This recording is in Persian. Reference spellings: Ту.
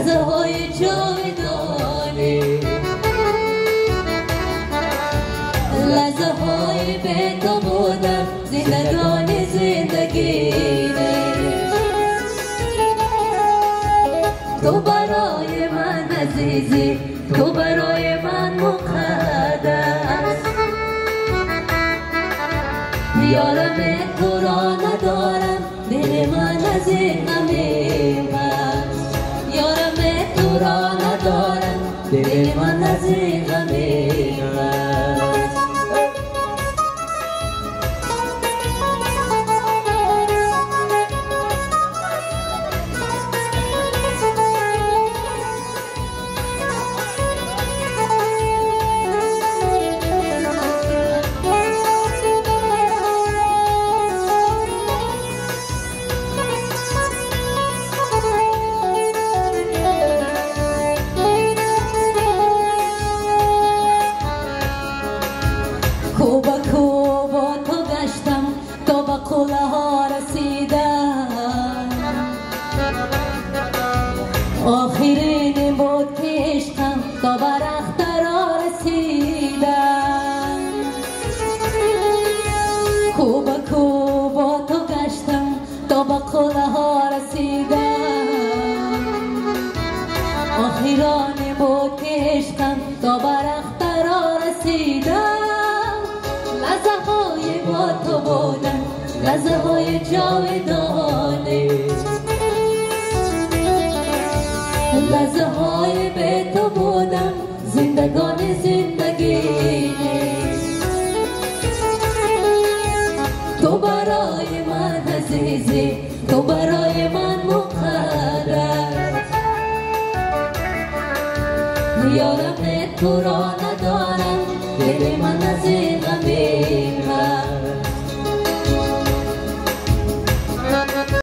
غذاهای جاودانه، لحظه های به تو بودم زندگان زندگی تو برای من عزیزی، تو برای من مقدس، یارم تو را ندارم دل من از این غمیمست، یارم تو را ندارم دل من از این غمیمست. آخرین بود که عشقم تا بر اخترا رسیدم، کوبا کوبا تو گشتم تا به قله ها رسیدم، آخرین بود که عشقم تا بر اخترا رسیدم، لحظه های با تو بودم لحظه های جاودانه، لحظه های به تو بودم زندگان زندگی تو برای من عزیزی، تو برای من مقدس، یارم تو را ندارم دل من عزیزی.